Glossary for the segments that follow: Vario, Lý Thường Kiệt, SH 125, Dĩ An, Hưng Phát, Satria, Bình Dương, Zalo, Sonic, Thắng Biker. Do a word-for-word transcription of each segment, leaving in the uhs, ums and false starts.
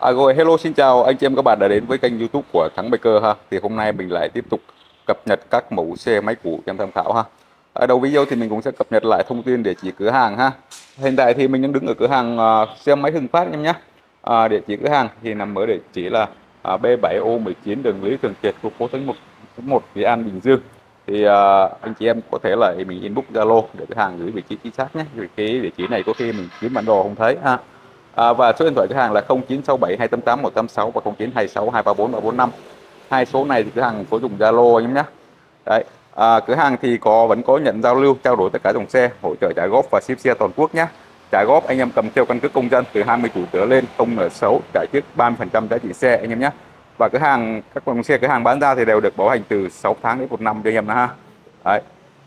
À, rồi hello, xin chào anh chị em, các bạn đã đến với kênh YouTube của Thắng Biker ha. Thì hôm nay mình lại tiếp tục cập nhật các mẫu xe máy cũ cho em tham khảo ha. Ở đầu video thì mình cũng sẽ cập nhật lại thông tin địa chỉ cửa hàng ha. Hiện tại thì mình đang đứng ở cửa hàng uh, xe máy Hưng Phát em nhé. Uh, địa chỉ cửa hàng thì nằm ở địa chỉ là uh, B bảy ô mười chín đường Lý Thường Kiệt, khu phố Thánh Mục một, Nghệ An, Bình Dương. Thì uh, anh chị em có thể là mình inbox Zalo để cửa hàng gửi vị trí chính xác nhé. Vì cái địa chỉ này có khi mình kiếm bản đồ không thấy ha. À, và số điện thoại cửa hàng là không chín sáu bảy hai tám tám một tám sáu và không chín hai sáu hai ba bốn ba bốn năm. Hai số này thì cửa hàng có dùng Zalo anh em nhé. Đấy, à, cửa hàng thì có vẫn có nhận giao lưu, trao đổi tất cả dòng xe, hỗ trợ trả góp và ship xe toàn quốc nhé. Trả góp anh em cầm theo căn cước công dân từ hai mươi chủ trở lên, không nợ xấu, trả trước ba mươi phần trăm giá trị xe anh em nhé. Và cửa hàng, các dòng xe cửa hàng bán ra thì đều được bảo hành từ sáu tháng đến một năm cho anh em nữa ha. Đấy.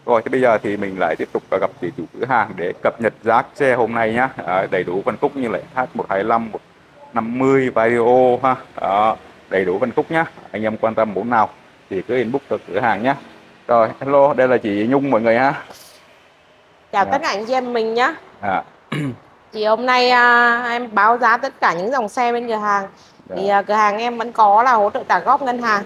Rồi thì bây giờ thì mình lại tiếp tục gặp chị chủ cửa hàng để cập nhật giá xe hôm nay nhá. À, đầy đủ phân khúc như là H một hai lăm, một năm mươi, Vario ha. Đó, đầy đủ phân khúc nhá. Anh em quan tâm mẫu nào thì cứ inbox từ cửa hàng nhá. Rồi, hello, đây là chị Nhung mọi người ha. Chào à. Tất cả anh chị em mình nhá. À. Thì hôm nay à, em báo giá tất cả những dòng xe bên cửa hàng. Đó. Thì à, cửa hàng em vẫn có là hỗ trợ trả góp ngân hàng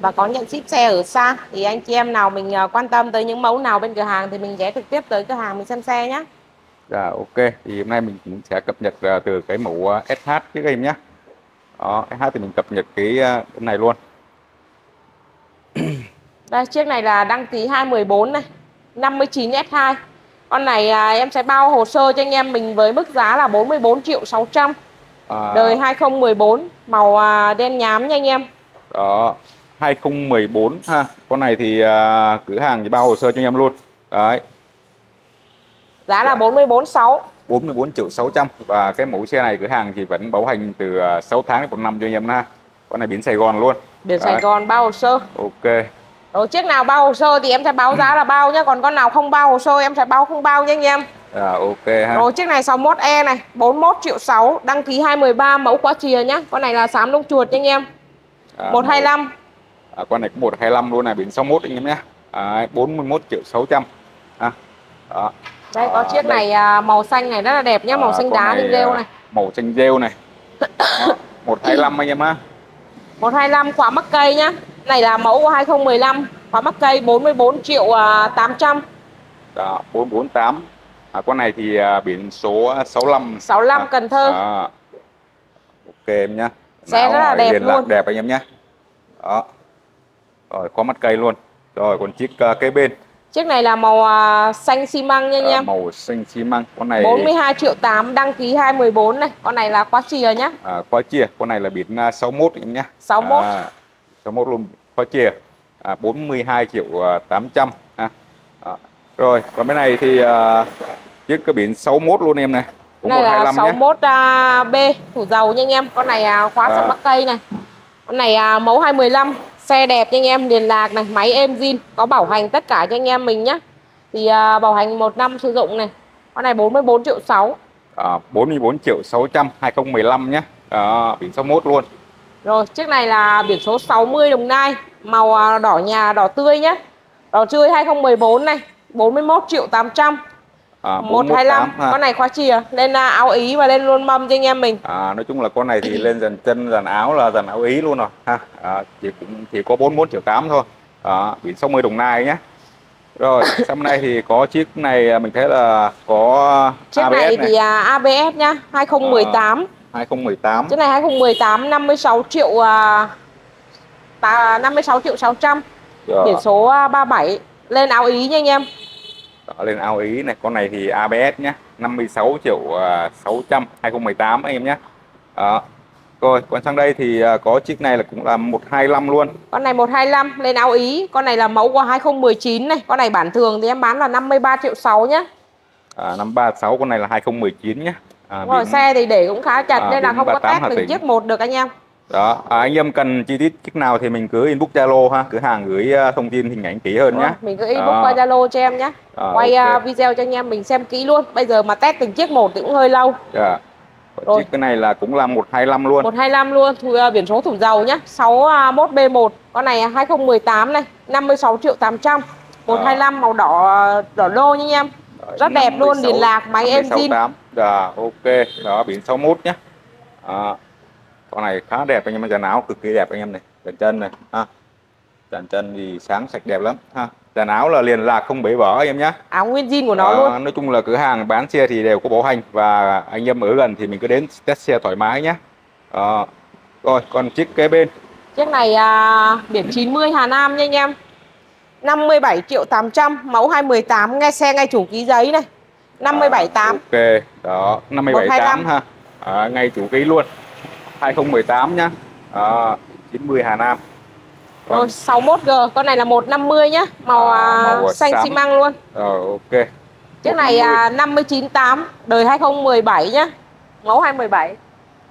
và có nhận ship xe ở xa. Thì anh chị em nào mình quan tâm tới những mẫu nào bên cửa hàng thì mình ghé trực tiếp tới cửa hàng mình xem xe nhé. Dạ ok, thì hôm nay mình cũng sẽ cập nhật từ cái mẫu ét hát trước em nhé. Đó, ét hát thì mình cập nhật cái, cái này luôn. Đây, chiếc này là đăng ký hai mười bốn này, năm mươi chín S hai. Con này em sẽ bao hồ sơ cho anh em mình với mức giá là bốn mươi bốn triệu sáu trăm. À... Đời hai không một bốn, màu đen nhám nha anh em. Đó, hai không một bốn ha. Con này thì uh, cửa hàng thì bao hồ sơ cho anh em luôn. Đấy. Giá là bốn mươi bốn triệu sáu trăm. bốn mươi bốn triệu sáu trăm. Và cái mẫu xe này cửa hàng thì vẫn bảo hành từ uh, sáu tháng đến một năm cho anh em ha. Con này biển Sài Gòn luôn. Biển Đấy. Sài Gòn bao hồ sơ. Ok. Rồi chiếc nào bao hồ sơ thì em sẽ báo giá là bao nhá, còn con nào không bao hồ sơ em sẽ báo không bao nha anh em. À, ok ha. Rồi chiếc này sáu mốt E này, bốn mươi mốt triệu sáu trăm, đăng ký hai mười ba mẫu quá chìa nhá. Con này là xám lông chuột nha anh em. À, một hai lăm. À, con này cũng một hai lăm luôn này, biển sáu mốt anh em nhé. À, bốn mươi mốt triệu sáu trăm. À, đó. Đây có à, chiếc đây. Này màu xanh này rất là đẹp nhé, màu à, xanh đá này, rêu này. Màu xanh rêu này. Đó, một hai lăm anh em ha. một hai lăm khóa mắc cây nhá. Này là mẫu của hai không một lăm, khóa mắc cây bốn mươi bốn triệu tám trăm. Đó, bốn bốn tám. À, con này thì à, biển số sáu lăm. sáu lăm à, Cần Thơ. À, ok em nhá. Xe rất là đẹp luôn. Đẹp anh em nhé. Đó. Rồi có mắt cây luôn. Rồi còn chiếc uh, kế bên. Chiếc này là màu uh, xanh xi măng nha anh em. À, màu xanh xi măng. Con này bốn mươi hai triệu tám, đăng ký hai mười bốn này. Con này là khóa chìa nhá. À, khóa chìa, con này là biển uh, sáu mốt anh em nhá. sáu mốt. À, sáu mốt luôn, khóa chìa. À, bốn mươi hai triệu tám trăm ha. À, rồi, còn bên này thì uh, chiếc cái biển sáu mốt luôn em này. Cũng này là sáu mốt B thủ dầu nha anh em. Con này uh, khóa à. Sạc mắc cây này. Con này uh, mẫu hai mười lăm. Xe đẹp nha anh em, liền lạc này, máy êm zin, có bảo hành tất cả cho anh em mình nhé. Thì uh, bảo hành một năm sử dụng này. Con này bốn mươi bốn triệu sáu. À, bốn mươi bốn triệu sáu trăm, hai không một lăm nhé. À, biển sáu mốt luôn. Rồi chiếc này là biển số sáu mươi Đồng Nai, màu uh, đỏ nhà, đỏ tươi nhé. Đỏ tươi hai không một bốn này, bốn mươi mốt triệu tám trăm. À, một hai lăm, ha. Con này khóa chìa, lên uh, áo Ý và lên luôn mâm cho anh em mình. À, nói chung là con này thì lên dàn chân, dàn áo là dàn áo Ý luôn rồi ha. À, chỉ cũng chỉ có bốn mươi mốt triệu tám thôi. À, biển sáu mươi Đồng Nai nhé. Rồi xong nay thì có chiếc này mình thấy là có chiếc a bê ét này, này thì uh, a bê ét nhá, hai không một tám. À, hai không một tám. Chiếc này hai không một tám, năm mươi sáu triệu uh, năm mươi sáu triệu sáu trăm. Rồi. Biển số uh, ba mươi bảy, lên áo Ý nha anh em. Đó, lên áo Ý này, con này thì a bê ét nhé, năm mươi sáu triệu sáu trăm, hai không một tám anh em nhé. Đó. Rồi còn sang đây thì có chiếc này là cũng là một hai lăm luôn. Con này một hai lăm lên áo Ý, con này là mẫu của hai không một chín này, con này bản thường thì em bán là năm mươi ba triệu sáu nhé. À, năm ba sáu, con này là hai không một chín nhé. À, rồi biển... xe thì để cũng khá chặt à, nên là không có test từng chiếc một được anh em. Đó, à, anh em cần chi tiết chiếc nào thì mình cứ inbox Zalo ha, cửa hàng gửi thông tin hình ảnh kỹ hơn ừ, nhé. Mình cứ inbox à. Qua Zalo cho em nhé, à, quay okay. video cho anh em mình xem kỹ luôn. Bây giờ mà test từng chiếc một thì cũng hơi lâu. À. Rồi. Chiếc cái này là cũng là một hai lăm luôn. một hai lăm luôn, Thu, biển số Thủ Dầu nhé, sáu mốt B một. Con này hai không một tám này, năm mươi sáu triệu tám trăm. một hai lăm à. Màu đỏ đỏ đô nha anh em. Rất đẹp luôn, liền lạc, máy em zin. à, ok đó, biển sáu mốt nhé. À, con này khá đẹp anh em, dàn áo cực kỳ đẹp anh em này, dàn chân này ha, dàn chân thì sáng sạch đẹp lắm ha, dàn áo là liền là không bể vỡ anh em nhé, áo nguyên zin của nó à, luôn. Nói chung là cửa hàng bán xe thì đều có bảo hành và anh em ở gần thì mình cứ đến test xe thoải mái nhé. À, rồi còn chiếc kế bên, chiếc này à, biển chín mươi Hà Nam nha anh em, năm mươi bảy triệu tám trăm, mẫu hai mười tám, ngay xe ngay chủ ký giấy này, năm mươi bảy tám. Ok đó, năm mươi bảy tám ha, à, ngay chủ ký luôn, hai không một tám nhá. À, chín mươi Hà Nam. Còn... Rồi sáu mốt G, con này là một năm mươi nhá, màu, à, màu xanh xi măng luôn. Rồi ok. Chiếc này à, năm mươi chín tám, đời hai không một bảy nhá, mẫu hai mười bảy.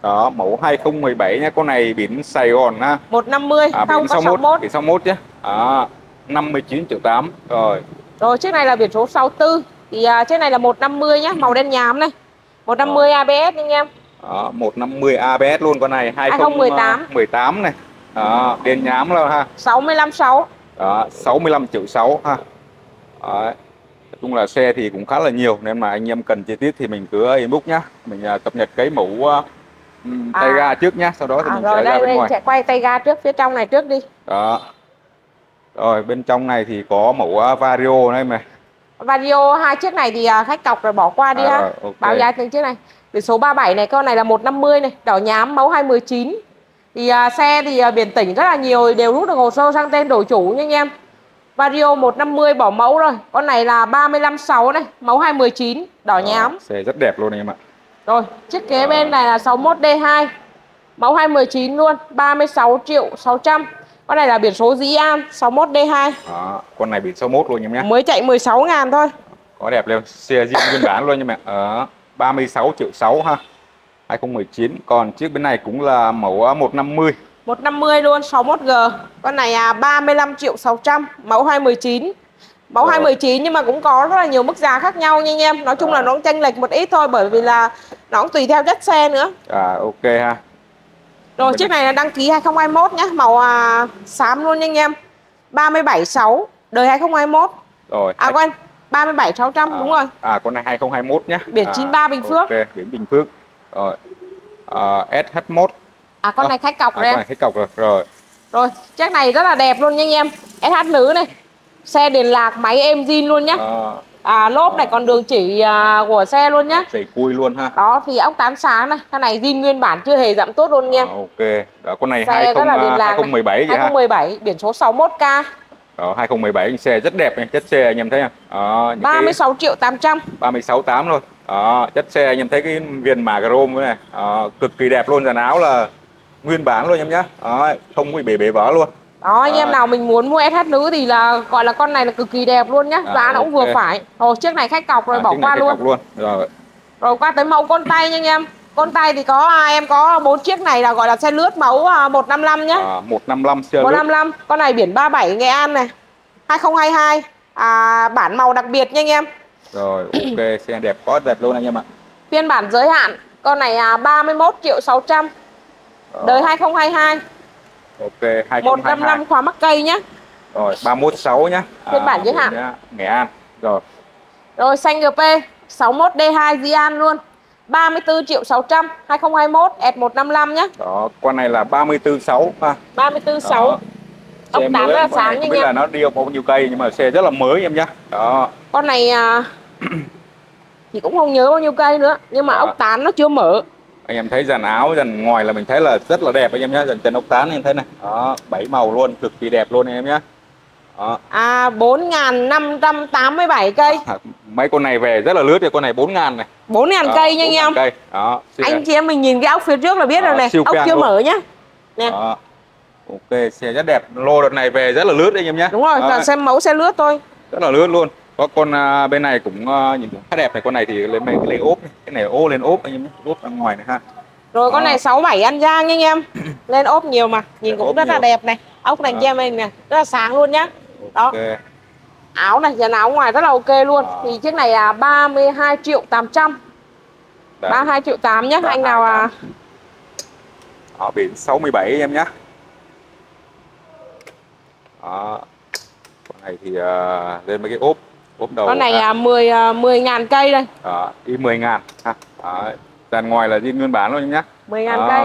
Đó, mẫu hai không một bảy nhá, con này biển Sài Gòn ha. một năm mươi, à, không có sáu mốt. Biển sáu mốt nhá. À, năm mươi chín triệu tám. Rồi. Rồi chiếc này là biển số sáu tư. Thì à, chiếc này là một năm mươi nhá, màu đen nhám này. một năm mươi à. a bê ét anh em. Đó, một năm mươi a bê ét luôn, con này hai không một tám này. Đó, đen nhám luôn ha. sáu mươi lăm sáu. Đó, sáu mươi lăm triệu sáu ha. Đó. Nói chung là xe thì cũng khá là nhiều nên mà anh em cần chi tiết thì mình cứ inbox nhá. Mình à, cập nhật cái mẫu uh, tay à. ga trước nhá, sau đó thì à, mình sẽ ra bên ngoài. Sẽ quay tay ga trước, phía trong này trước đi. Đó. Rồi bên trong này thì có mẫu uh, Vario đây mà. Vario, hai chiếc này thì uh, khách cọc rồi bỏ qua đi à, ha. Okay. Báo giá từng chiếc này. Biển số ba mươi bảy này, con này là một năm mươi này, đỏ nhám, mẫu hai mười chín. Thì à, xe thì à, biển tỉnh rất là nhiều, đều rút được hồ sơ sang tên đổi chủ nha anh em. Vario một năm mươi bỏ mẫu rồi. Con này là ba mươi lăm sáu này, mẫu hai mười chín, đỏ à, nhám. Xe rất đẹp luôn anh em ạ. Rồi, chiếc kế à. bên này là sáu mốt D hai, mẫu hai mười chín luôn, ba mươi sáu triệu sáu trăm. Con này là biển số Dĩ An, sáu mốt D hai. À, con này biển sáu mốt luôn anh em nhé. Mới chạy mười sáu ngàn thôi. Có đẹp luôn, xe riêng nguyên bản luôn anh em ạ. Ờ. ba mươi sáu triệu sáu ha, hai không một chín. Còn chiếc bên này cũng là mẫu một năm mươi, một năm mươi luôn, sáu mốt G. Con này à, ba mươi lăm triệu sáu trăm, mẫu hai mười chín. Mẫu ờ. hai mười chín nhưng mà cũng có rất là nhiều mức giá khác nhau nha anh em. Nói chung ờ. là nó cũng chênh lệch một ít thôi, bởi vì là nó cũng tùy theo chất xe nữa. À ok ha. Rồi bên chiếc này là đăng ký hai không hai mốt nhá, màu à, xám luôn nha anh em. ba mươi bảy sáu, đời hai không hai mốt. Rồi. À quên, ba mươi bảy sáu trăm à, đúng rồi. À con này hai không hai mốt nhá. Biển chín ba à, Bình Phước. Ok, biển Bình Phước. Rồi. À, ét hát một. À con à, này khách cọc à, rồi. À, con này khách cọc rồi. Rồi. Rồi, chiếc này rất là đẹp luôn nha anh em. ét hát nữ này. Xe đèn lạc, máy êm zin luôn nhá. À, à lốp à. này còn đường chỉ à, của xe luôn nhá. Chỉ cui luôn ha. Đó thì ốc tám sáng này, con này zin nguyên bản chưa hề giảm tốt luôn nha. À, ok. Đó con này hai không một bảy vậy ha. hai không một bảy, biển số sáu mốt K. Đó, hai không một bảy xe rất đẹp, chất xe anh em thấy không? Đó, những ba mươi sáu triệu tám trăm, ba mươi sáu tám thôi. Đó, chất xe anh em thấy cái viền mạ chrome này, đó, cực kỳ đẹp luôn, dàn áo là nguyên bản luôn em nhá. Đó, không bị bể bể vỡ luôn. Đó, anh em nào mình muốn mua ét hát nữ thì là gọi là con này là cực kỳ đẹp luôn nhá, giá nó cũng vừa phải. Ồ, chiếc này khách cọc rồi, bỏ qua luôn. luôn. Rồi. Rồi qua tới mẫu con tay nha anh em. Con tay thì có em có bốn chiếc này là gọi là xe lướt mẫu một năm lăm nhá. À, một năm lăm xe lướt. một năm lăm, con này biển ba mươi bảy Nghệ An này. hai không hai hai à, bản màu đặc biệt nha anh em. Rồi ok, xe đẹp quá đẹp luôn anh em ạ. Phiên bản giới hạn, con này à, ba mươi mốt triệu sáu trăm. Rồi. Đời hai không hai hai. Ok, hai không hai hai. một năm lăm khóa mắc cây nhá. Rồi ba một sáu nhá. Phiên à, bản giới hạn Nghệ An. Rồi. Rồi xanh giê pê sáu mốt D hai Di An luôn. ba mươi tư triệu sáu trăm, hai không hai mốt, S một năm lăm nhá. Đó, con này là ba mươi tư sáu ha. ba mươi tư sáu. Ốc tám là sáng nha anh em. Là nó đi bao nhiêu cây nhưng mà xe rất là mới em nhá. Đó. Con này à, thì cũng không nhớ bao nhiêu cây nữa, nhưng mà đó. Ốc tán nó chưa mở. Anh em thấy dàn áo dàn ngoài là mình thấy là rất là đẹp anh em nhá, dàn trần ốc tán em thấy này. Đó, bảy màu luôn, cực kỳ đẹp luôn anh em nhá. Đó. À bốn nghìn năm trăm tám mươi bảy cây. À, mấy con này về rất là lướt, thì con này bốn nghìn này. bốn nghìn cây nha anh em. Cây. Đó, anh chị em mình nhìn cái ốc phía trước là biết đó, rồi này, ốc chưa luôn. Mở nhá. Nè. Đó. Ok, xe rất đẹp, lô đợt này về rất là lướt anh em nhé. Đúng rồi, toàn xem mẫu xe lướt thôi. Rất là lướt luôn. Có con uh, bên này cũng uh, nhìn khá đẹp này, con này thì lên mấy cái ốp, cái này ô lên ốp anh em, ốp ra ngoài này ha. Rồi con à. này sáu bảy An Giang nha anh em. Lên ốp nhiều mà, nhìn lên cũng rất nhiều. Là đẹp này. Ốc này cho mình nè, rất là sáng luôn nhá. Đó. Okay. Áo này, dàn áo ngoài rất là ok luôn. À. Thì chiếc này là ba mươi hai triệu tám trăm. Đấy. ba mươi hai triệu tám nhá, anh nào à. Ở biển sáu mươi bảy anh em nhá. Đó. Con này thì uh, lên mấy cái ốp, ốp đầu. Con này à. mười uh, mười nghìn cây đây. Đó, đi mười nghìn ha. Đấy, dàn ngoài là zin nguyên bán luôn nhá. mười ngàn cây.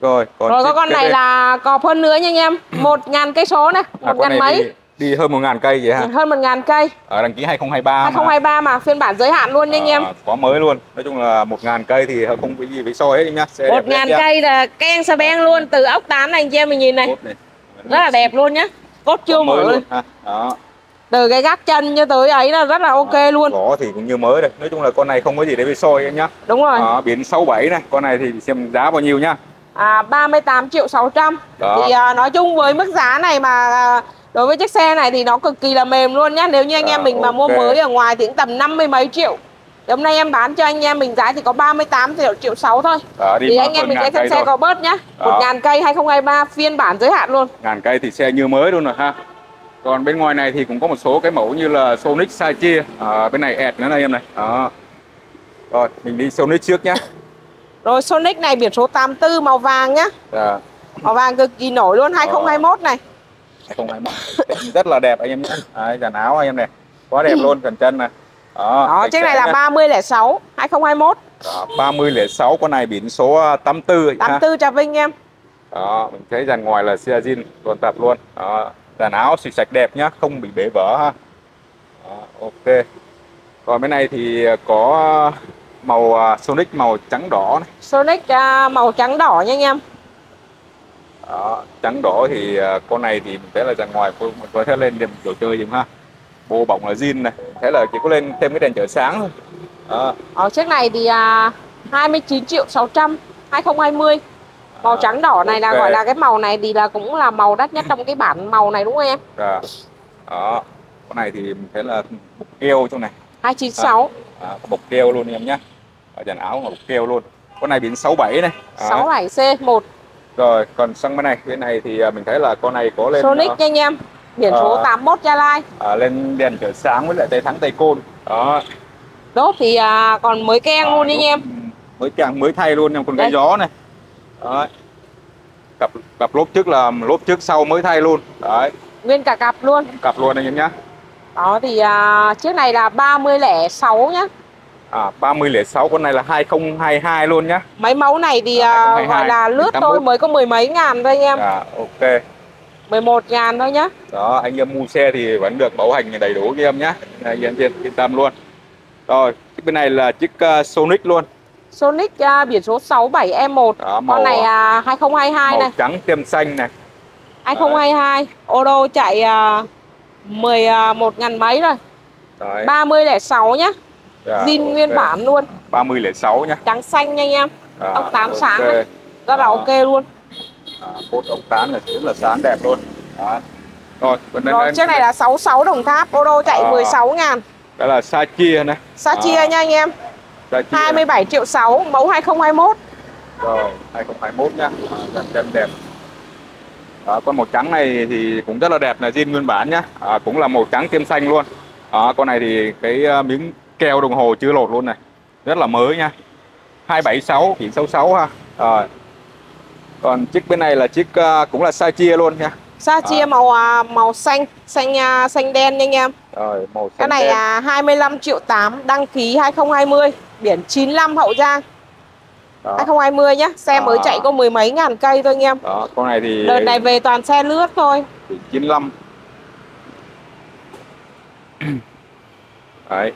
Rồi, còn rồi có con này đây là cọp hơn nữa nha anh em. một ngàn cây số này, à, một ngàn mấy. Đi, đi hơn một ngàn cây vậy hả? Hơn một ngàn cây. Ở đăng ký hai không hai ba. hai không hai ba mà, mà phiên bản giới hạn luôn nha à, anh em. Có mới luôn. Nói chung là một ngàn cây thì không có gì phải so hết nhá. một ngàn cây là keng sa beng luôn, từ ốc tám này anh em mình nhìn này. này. Rất là đẹp luôn nhá. Cốt chưa mở luôn. Đó. Từ cái gác chân cho tới ấy là rất là ok à, luôn. Có thì cũng như mới đây. Nói chung là con này không có gì để bị soi em nhá. Đúng rồi. À, biển sáu bảy này, con này thì xem giá bao nhiêu nhá. À, ba mươi tám triệu sáu trăm. Đó. Thì à, nói chung với mức giá này mà à, đối với chiếc xe này thì nó cực kỳ là mềm luôn nhá. Nếu như anh à, em mình okay. mà mua mới ở ngoài thì cũng tầm năm mươi mấy triệu. Thì hôm nay em bán cho anh em mình giá thì có ba mươi tám triệu sáu thôi. Đó, thì anh em mình sẽ xem xe thôi. Có bớt nhá. một ngàn cây hai không hai ba phiên bản giới hạn luôn. một ngàn cây thì xe như mới luôn rồi ha. Còn bên ngoài này thì cũng có một số cái mẫu như là Sonic, Satria, à, bên này ẹt nữa này em này. À. Rồi mình đi Sonic trước nhá. Rồi Sonic này biển số tám tư màu vàng nhá. À. Màu vàng cực kỳ nổi luôn, hai không hai mốt này. hai không hai mốt rất là đẹp anh em nhá. Đấy, dàn áo anh em này. Quá đẹp luôn, gần chân này. Đó, đó chiếc này là ba không không sáu hai không hai mốt. Đó, ba không không sáu con này biển số tám tư. tám tư Trà Vinh em. Đó, mình thấy dàn ngoài là xe zin toàn tập luôn. Đó. Dàn áo xịt sạch đẹp nhá, không bị bể vỡ ha. Đó, ok. Còn bên này thì có màu Sonic màu trắng đỏ này. Sonic uh, màu trắng đỏ nha anh em. Đó, trắng đỏ thì uh, con này thì mình thấy là dàn ngoài mình có thể lên đèn đồ chơi gì ha. Bộ bỏng là zin này, thế là chỉ có lên thêm cái đèn chở sáng thôi. Đó. Ở chiếc này thì uh, hai mươi chín triệu sáu trăm hai không hai không. Màu trắng đỏ này okay. là gọi là cái màu này thì là cũng là màu đắt nhất trong cái bản màu này đúng không em? À, đó. Con này thì mình thấy là bục keo trong này. hai chín sáu. À, à, bục keo luôn em nhé. Ở dàn áo là bục keo luôn. Con này biển sáu bảy này. À. sáu bảy C một. Rồi còn sang bên này, bên này thì mình thấy là con này có lên Sonic uh, nha anh em. Biển uh, số tám mốt Gia Lai. À, lên đèn chở sáng với lại tay thắng tay côn. Đó. Đốt thì uh, còn mới keng à, luôn nha anh em. Mới keng mới thay luôn em, còn cái gió này. Đấy. Cặp, cặp lốp trước là lốp trước sau mới thay luôn. Đấy. Nguyên cả cặp luôn. Cặp luôn anh em nhá. Đó thì uh, chiếc này là ba không không sáu nhá. À ba không không sáu con này là hai không hai hai luôn nhá. Mấy mẫu này thì à, uh, gọi là lướt thôi mới có mười mấy ngàn thôi anh em. À ok. mười một ngàn thôi nhá. Đó anh em mua xe thì vẫn được bảo hành đầy đủ cho em nhá. Anh em yên tâm luôn. Rồi, bên này là chiếc uh, Sonic luôn. Sonic uh, biển số sáu bảy E một. Đó, màu, con này uh, hai không hai hai màu này. Trắng tiêm xanh này. hai không hai hai. Ô đô chạy uh, mười một ngàn mấy rồi. Đấy. ba không không sáu nhá. Dạ, zin okay. nguyên bản luôn. ba không không sáu nhá. Trắng xanh nha anh em. À, ốc tám okay. sáng này. Rất à. là ok luôn. À, cốt ốc tám này rất là sáng đẹp luôn. Đó. Rồi, bên Rồi bên chiếc bên này là sáu sáu Đồng Tháp. Ô đô chạy à. mười sáu ngàn. Đó là Satria này. Satria à. nha anh em. hai mươi bảy triệu sáu mẫu hai không hai mốt. Rồi hai không hai mốt nhá. Đẹp đẹp. Đó, con màu trắng này thì cũng rất là đẹp là zin nguyên bản nhá. À, cũng là màu trắng tiêm xanh luôn. À, con này thì cái miếng keo đồng hồ chưa lột luôn này. Rất là mới nha. hai bảy sáu chỉ sáu sáu ha. Rồi. Còn chiếc bên này là chiếc cũng là Satria luôn nha. Satria à. màu màu xanh, xanh xanh đen nha anh em. Rồi, màu xanh. Cái này là hai mươi lăm triệu tám, đăng ký hai không hai không, biển chín lăm Hậu Giang. Đó. hai không hai không nhá, xe à. mới chạy có mười mấy ngàn cây thôi anh em. Đó, con này thì đợt này về toàn xe lướt thôi. chín lăm. Đấy.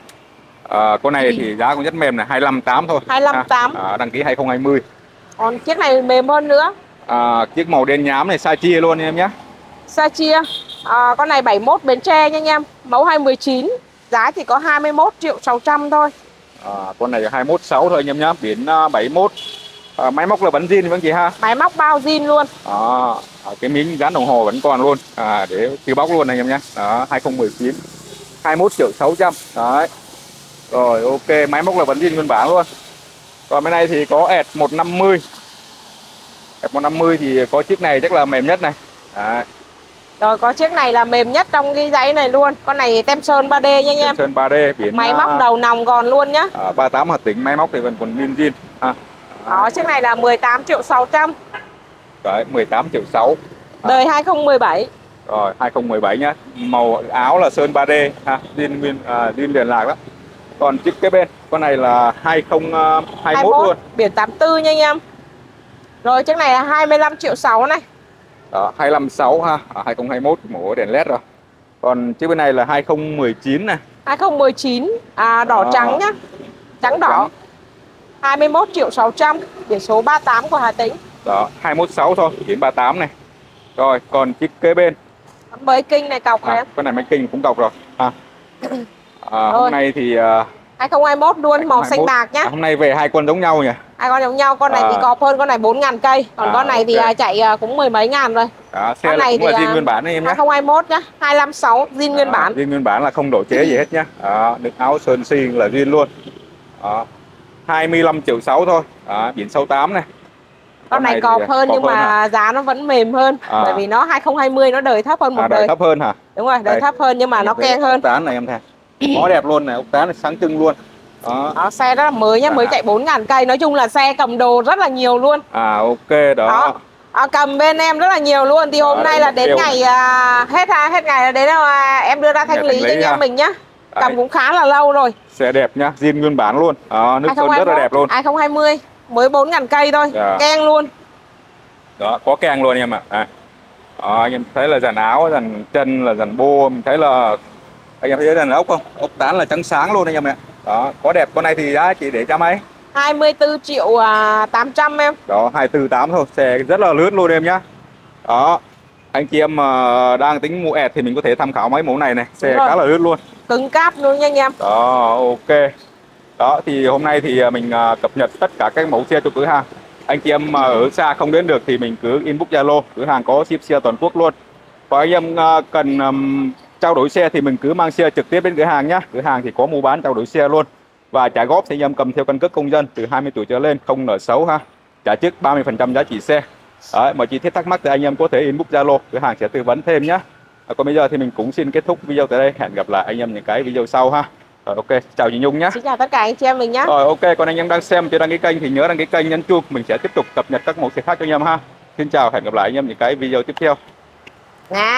À, con này thì giá cũng rất mềm này, hai lăm tám thôi. hai lăm tám. À, đăng ký hai không hai không. Còn chiếc này mềm hơn nữa. À, chiếc màu đen nhám này Satria luôn em nhé. Satria. À, con này bảy mốt Bến Tre nha anh em. Mẫu hai không một chín. Giá thì có hai mươi mốt triệu sáu trăm thôi. À, con này là hai mươi mốt sáu thôi anh em nhé. Biển bảy mốt. À, máy móc là bắn zin anh chị ha. Máy móc bao zin luôn. À, cái miếng dán đồng hồ vẫn còn luôn. À, để tiêu bóc luôn anh em nhé. Đó, hai không một chín. hai mươi mốt triệu sáu trăm. Đấy. Rồi ok. Máy móc là bắn zin nguyên bản luôn. Còn bên này thì có H một năm mươi. H một năm mươi thì có chiếc này chắc là mềm nhất này. Đấy. Rồi có chiếc này là mềm nhất trong cái giấy này luôn. Con này tem sơn ba D nha anh em. Tem sơn ba D. Biển máy móc đầu nòng còn luôn nhá. À, ba tám Hoạt Tính máy móc thì vẫn còn nguyên zin. À. Đó chiếc này là mười tám triệu sáu trăm. Đấy mười tám triệu sáu. À. Đời hai không một bảy. Rồi hai không một bảy nhá. Màu áo là sơn ba D ha. Zin nguyên zin liền lạc đó. Còn chiếc cái bên con này là hai không hai mốt luôn, biển tám tư nha anh em. Rồi chiếc này là hai mươi lăm triệu sáu này. Đó, hai mươi lăm sáu ha, à, hai không hai mốt mổ đèn led rồi. Còn chiếc bên này là hai không một chín này. hai không một chín à, đỏ à, trắng nhá. Trắng đỏ. hai mươi mốt triệu sáu trăm, biển số ba tám của Hà Tĩnh. Đó, hai một sáu thôi, biển ba tám này. Rồi, còn chiếc kế bên. Máy kinh này cọc à, này. Con này máy kinh cũng cọc rồi. À. À, hôm nay thì uh, hai không hai mốt luôn, màu xanh bạc nhá. À, hôm nay về hai con giống nhau nhỉ? Hai con giống nhau, con này à, thì cọp hơn, con này bốn ngàn cây. Còn à, con này okay, thì uh, chạy uh, cũng mười mấy ngàn rồi. Đó, xe con này cũng thì là zin uh, nguyên bản này em nhé. hai không hai mốt nhá, hai năm sáu zin à, nguyên bản. Zin nguyên bản là không đổi chế gì hết nhá. Đó, được áo sơn xi là zin luôn. Đó, hai mươi lăm triệu sáu thôi. Đó, biển sáu tám này. Con này, này cọp hơn cọp nhưng hơn mà hả? Giá nó vẫn mềm hơn à, bởi vì nó hai không hai không nó đời thấp hơn một à, đời, đời thấp hơn hả? Đúng rồi, đời đây, thấp hơn nhưng mà nó keng hơn. Tán này em thèm. Nó đẹp luôn này, ốc tán này sáng trưng luôn. Đó. Đó, xe rất là mới nhá, mới à, chạy bốn ngàn cây. Nói chung là xe cầm đồ rất là nhiều luôn. À ok đó, đó. À, cầm bên em rất là nhiều luôn. Thì hôm đó, nay là đến ngày à, hết à, hết ngày là đến à, em đưa ra thanh lý cho anh em mình nhá. Đấy. Cầm cũng khá là lâu rồi. Xe đẹp nhá, zin nguyên bản luôn. Đó, nước sơn rất là đẹp luôn. hai không hai không mới bốn ngàn cây thôi, yeah, keng luôn. Đó, có keng luôn em ạ. À. À, anh em thấy là dàn áo, dàn chân là dàn bô, mình thấy là anh em thấy dàn ốc không? Ốc tán là trắng sáng luôn anh em ạ. Đó, có đẹp. Con này thì giá chị để cho mấy? hai mươi tư triệu tám trăm em. Đó, hai tư tám thôi, xe rất là lướt luôn em nhá. Đó. Anh chị em đang tính mua ẹt thì mình có thể tham khảo mấy mẫu này này, xe khá là lướt luôn. Cứng cáp luôn nha anh em. Đó, ok. Đó thì hôm nay thì mình cập nhật tất cả các mẫu xe cho cửa hàng. Anh chị em ở xa không đến được thì mình cứ inbox Zalo, cửa hàng có ship xe toàn quốc luôn. Và anh em cần um, trao đổi xe thì mình cứ mang xe trực tiếp đến cửa hàng nhá. Cửa hàng thì có mua bán trao đổi xe luôn. Và trả góp thì anh em cầm theo căn cước công dân từ hai mươi tuổi trở lên, không nợ xấu ha. Trả trước ba mươi phần trăm giá trị xe. Đấy, mọi chi tiết thắc mắc thì anh em có thể inbox Zalo, cửa hàng sẽ tư vấn thêm nhá. À, còn bây giờ thì mình cũng xin kết thúc video tại đây. Hẹn gặp lại anh em những cái video sau ha. Rồi, ok, chào chị Nhung nhé. Xin chào tất cả anh chị em mình nhé. Rồi, ok, còn anh em đang xem chưa đăng ký kênh thì nhớ đăng ký kênh, nhấn chuông, mình sẽ tiếp tục cập nhật các mẫu xe khác cho anh em ha. Xin chào, hẹn gặp lại anh em những cái video tiếp theo. Nè.